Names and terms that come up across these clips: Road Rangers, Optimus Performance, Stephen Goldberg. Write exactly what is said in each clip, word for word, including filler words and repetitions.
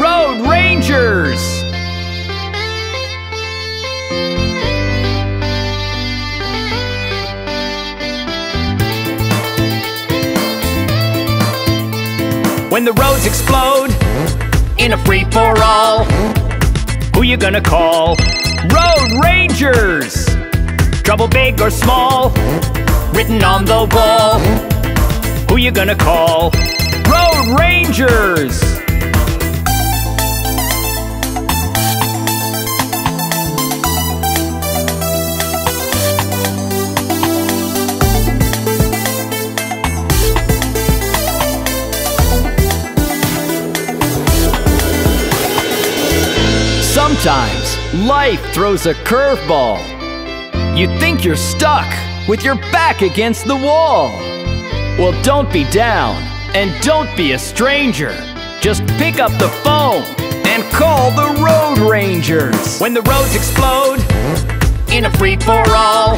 Road Rangers! When the roads explode in a free-for-all, who you gonna call? Road Rangers! Trouble big or small, written on the wall, who you gonna call? Road Rangers! Sometimes life throws a curveball. You think you're stuck with your back against the wall. Well, don't be down and don't be a stranger. Just pick up the phone and call the Road Rangers. When the roads explode in a free-for-all,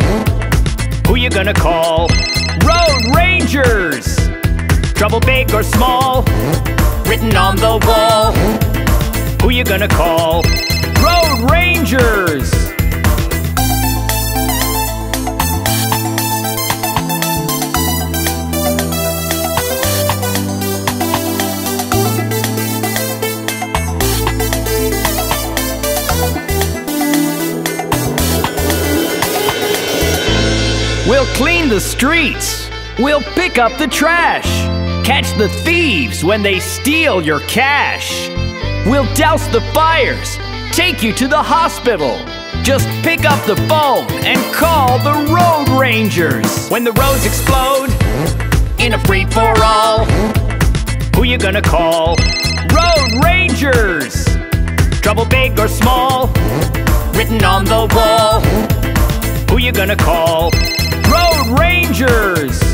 who you gonna call? Road Rangers! Trouble big or small, written on the wall, who you gonna call? Road Rangers! We'll clean the streets, we'll pick up the trash, catch the thieves when they steal your cash. We'll douse the fires, take you to the hospital. Just pick up the phone and call the Road Rangers. When the roads explode in a free-for-all, who you gonna call? Road Rangers! Trouble big or small, written on the wall, who you gonna call? Road Rangers!